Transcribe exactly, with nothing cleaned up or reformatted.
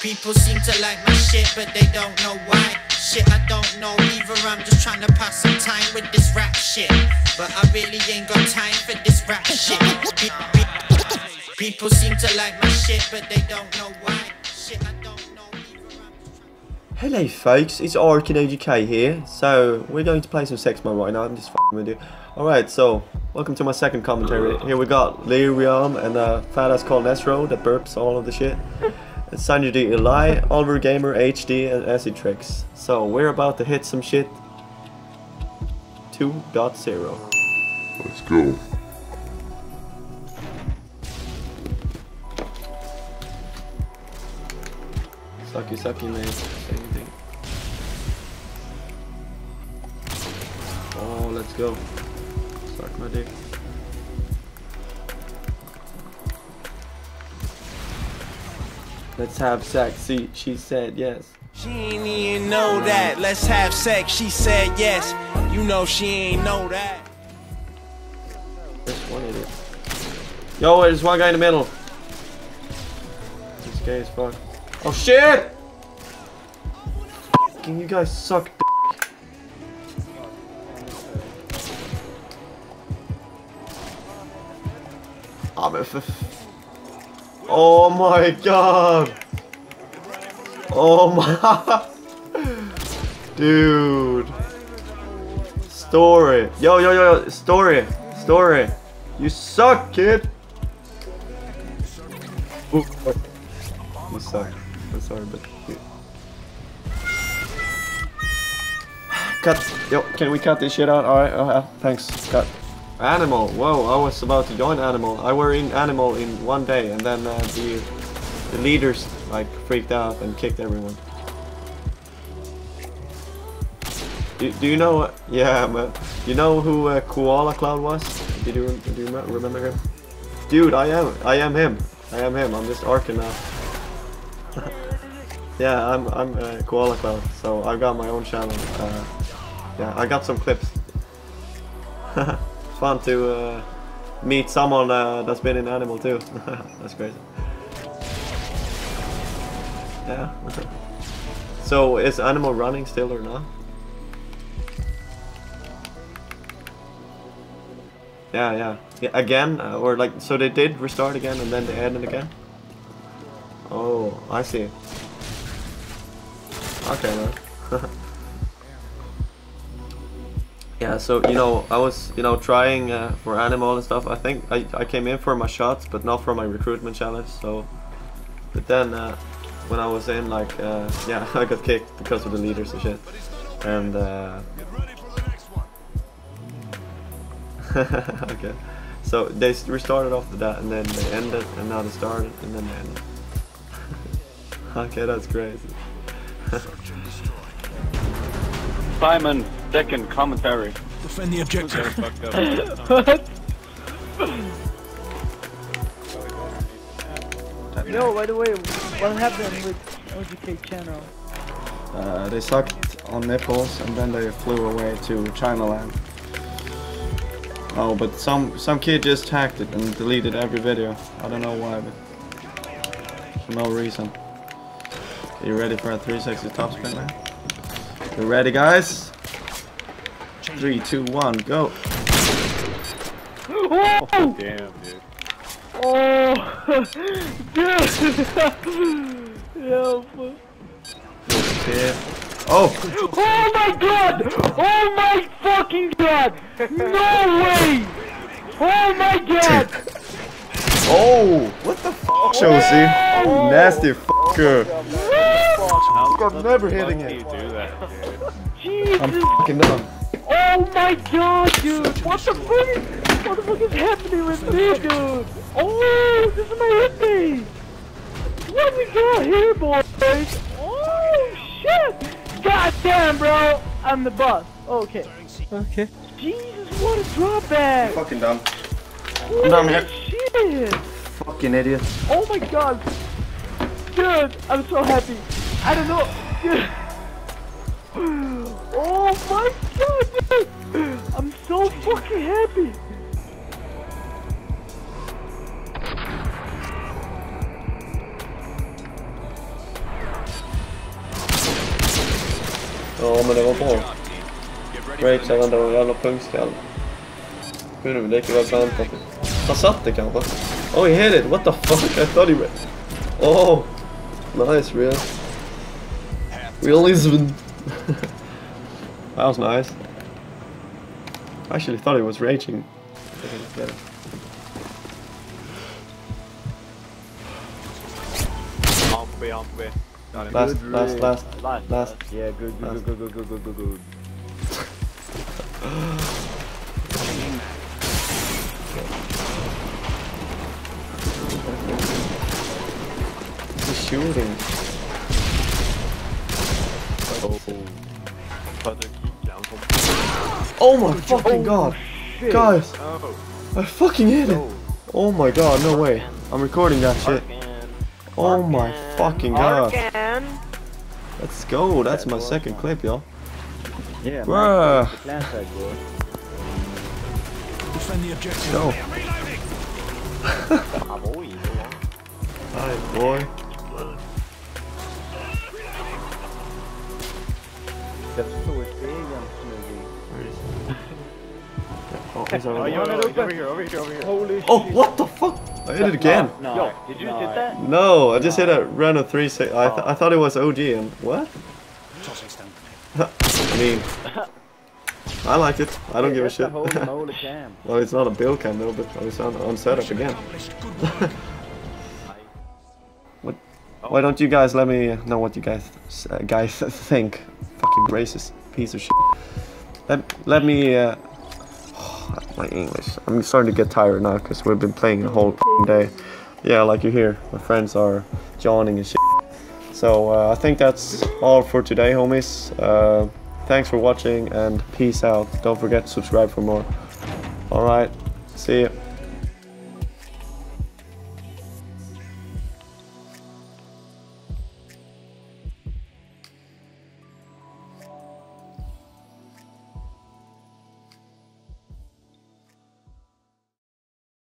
People seem to like my shit, but they don't know why. Shit, I don't know either. I'm just trying to pass some time with this rap shit, but I really ain't got time for this rap shit. People seem to like my shit, but they don't know why. Shit, I don't know either. Hello folks, it's RqaN O G K here. So we're going to play some sex mode right now. I'm just f***ing with you. Alright, so welcome to my second commentary. Here we got Lyrium and a fat ass called Nesro that burps all of the shit. It's Sanjay D. Eli, Oliver Gamer, H D, and Acid Tricks. So we're about to hit some shit two point oh. Let's go. Sucky, sucky, man. Anything. Oh, let's go. Suck my dick. Let's have sex, see, she said yes. She ain't even know that. Let's have sex, she said yes. You know she ain't know that. Which one it is? Yo, there's one guy in the middle. This gay as fuck. Oh shit! Can you guys suck dick? I'm a f. Oh my god! Oh my... Dude! Story! Yo, yo, yo, story! Story! You suck, kid! Ooh, oh. You suck. I'm sorry, but... Cut! Yo, can we cut this shit out? Alright, uh, thanks. Cut. Animal, whoa, I was about to join Animal. I were in Animal in one day and then uh, the, the leaders like freaked out and kicked everyone. Do, do you know, yeah man, you know who uh, Koala Cloud was? Did you, do you remember him? Dude, I am, I am him. I am him, I'm just Arkan now. Yeah, I'm, I'm uh, Koala Cloud, so I've got my own channel. Uh, yeah, I got some clips. Fun to uh, meet someone uh, that's been in Animal too. That's crazy. Yeah. So is Animal running still or not? Yeah, yeah. Yeah again, uh, or like, so they did restart again and then they added again. Oh, I see. Okay, man. Yeah, so, you know, I was, you know, trying uh, for Animal and stuff. I think I, I came in for my shots, but not for my recruitment challenge, so... But then, uh, when I was in, like, uh, yeah, I got kicked because of the leaders and shit. And, uh... okay. So, they restarted off the that, and then they ended, and now they started, and then they ended. Okay, that's crazy. Simon, second commentary. Defend the objective. What? Yo, by the way, what happened with O G K channel? Uh, they sucked on nipples and then they flew away to China land. Oh, but some some kid just hacked it and deleted every video. I don't know why, but for no reason. Are you ready for a three sixty top spin now? You ready, guys? Three, two, one, go! Whoa! Oh, damn, dude! Oh, dude! Help! Oh! Oh my god! Oh my fucking god! No way! Oh my god! Oh! What the f***, Josie? Oh, nasty fucker! I'm never hitting it. Jesus. I'm fucking dumb. Oh my god, dude! What the fuck? Is, what the fuck is happening with me, dude? Oh, this is my hit me. What we got here, boys? Oh shit! God damn, bro! I'm the boss. Okay. Okay. Jesus, what a drawback! You're fucking dumb. Holy I'm dumb here. Shit! Fucking idiot. Oh my god, dude! I'm so happy. I don't know, dude. Oh my god, dude. I'm fucking happy. Ja, men det var bra. Rachel ändå var jävla punktskall. Kunde väl lika väl väntat. Han satt det kanske. Oh, he hit it. What the fuck? I thought he went. Oh. Nice, real. Realism. That was nice. I actually thought it was raging. Humpy, humpy. Last, last, last, last, last, last. Yeah, good, good, last. good, good, good, good, good, good, good. He's shooting. Oh, oh my oh, fucking god, shit. Guys! No. I fucking hit no. it! Oh my god, no way! I'm recording that shit. Oh my fucking god! Let's go! That's my second clip, y'all. Yeah. Bruh. Let's go. Alright, boy. Oh, he's over here, over here, over here. Holy oh, shit. What the fuck? I hit it again. No, no. Yo, did you no. hit that? No, I just no. hit a random three six. I, th I thought it was O G and what? I mean, I liked it. I don't yeah, give a shit. Well, it's not a build cam though, but it's on, on setup again. What? Why don't you guys let me know what you guys uh, guys think? Fucking racist piece of shit. Let let me. Uh, My English. I'm starting to get tired now because we've been playing the whole day. Yeah, like you hear, my friends are yawning and shit. So uh, I think that's all for today, homies. Uh, thanks for watching and peace out. Don't forget to subscribe for more. Alright, see ya.